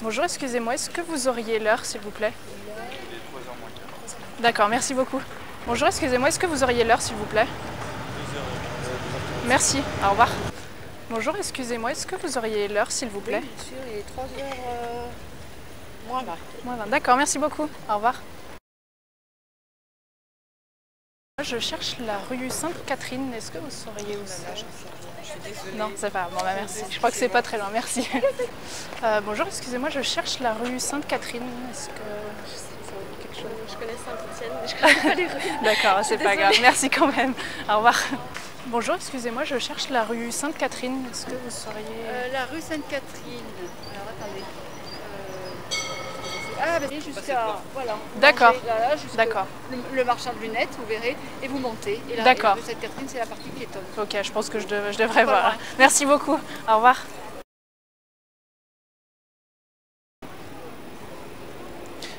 Bonjour, excusez-moi, est-ce que vous auriez l'heure, s'il vous plaît? Il est 3h moins quart. D'accord, merci beaucoup. Bonjour, excusez-moi, est-ce que vous auriez l'heure, s'il vous plaît? 2h. Merci, au revoir. Bonjour, excusez-moi, est-ce que vous auriez l'heure, s'il vous plaît? Oui, bien sûr, il est 3h moins 20. Moins 20, d'accord, merci beaucoup, au revoir. Je cherche la rue Sainte-Catherine, est-ce que vous sauriez où c'est? Non, c'est pas grave, bon, bah, merci. Je crois que c'est pas très loin, merci. Bonjour, excusez-moi, je cherche la rue Sainte-Catherine. Est-ce que... Je sais, ça me dit quelque chose. Je connais Saint-Étienne, mais je connais pas les rues. D'accord, c'est pas grave, merci quand même. Au revoir. Bonjour, excusez-moi, je cherche la rue Sainte-Catherine. Est-ce que vous sauriez... la rue Sainte-Catherine. Alors attendez. Ah, ben jusqu'à... Voilà. D'accord. D'accord. Le marchand de lunettes, vous verrez, et vous montez. Et la rue Sainte-Catherine, c'est la partie piétonne. Ok, je pense que je devrais voir. Voilà. Merci beaucoup. Au revoir.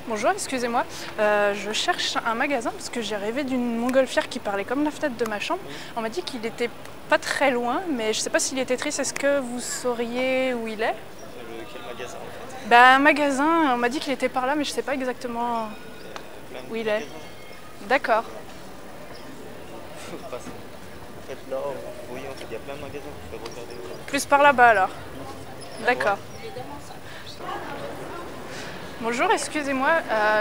Bonjour, excusez-moi. Je cherche un magasin parce que j'ai rêvé d'une montgolfière qui parlait comme la fenêtre de ma chambre. On m'a dit qu'il n'était pas très loin, mais je ne sais pas s'il était triste. Est-ce que vous sauriez où il est? Quel magasin en fait? Bah, un magasin, on m'a dit qu'il était par là, mais je sais pas exactement où il est. D'accord. Il y a plein de magasins, vous pouvez regarder. Plus par là-bas alors. D'accord. Bonjour, excusez-moi,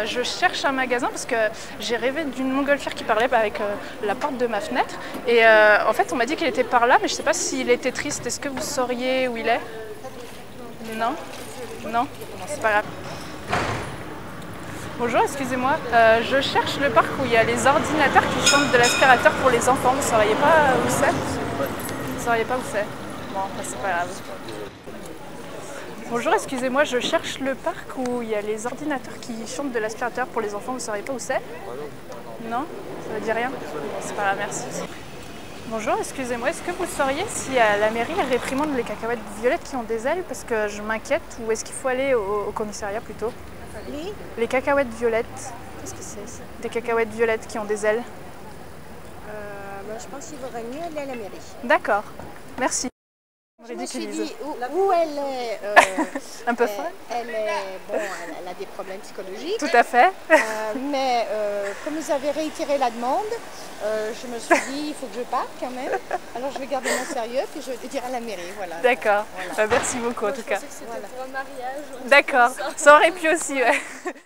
je cherche un magasin parce que j'ai rêvé d'une montgolfière qui parlait avec la porte de ma fenêtre. Et en fait, on m'a dit qu'il était par là, mais je sais pas s'il était triste. Est-ce que vous sauriez où il est? Non? Non, c'est pas grave. Bonjour, excusez-moi. Je cherche le parc où il y a les ordinateurs qui chantent de l'aspirateur pour les enfants. Vous ne sauriez pas où c'est? Vous ne sauriez pas où c'est? Bon, bah, c'est pas grave. Bonjour, excusez-moi. Je cherche le parc où il y a les ordinateurs qui chantent de l'aspirateur pour les enfants. Vous ne sauriez pas où c'est? Non? Ça ne dit rien? C'est pas grave, merci. Bonjour, excusez-moi, est-ce que vous sauriez si à la mairie elle réprimande les cacahuètes violettes qui ont des ailes parce que je m'inquiète, ou est-ce qu'il faut aller au commissariat plutôt? Oui. Les cacahuètes violettes. Qu'est-ce que c'est? Des cacahuètes violettes qui ont des ailes. Ben, je pense qu'il vaudrait mieux aller à la mairie. D'accord, merci. Je me suis dit où elle est... un peu folle. Elle a des problèmes psychologiques. Tout à fait. Mais comme vous avez réitéré la demande, je me suis dit il faut que je parte quand même. Alors je vais garder mon sérieux et je vais dire à la mairie. Voilà. D'accord. Voilà. Bah, merci beaucoup en tout cas. Je pensais que c'était pour un mariage. D'accord. Ça aurait pu aussi, ouais.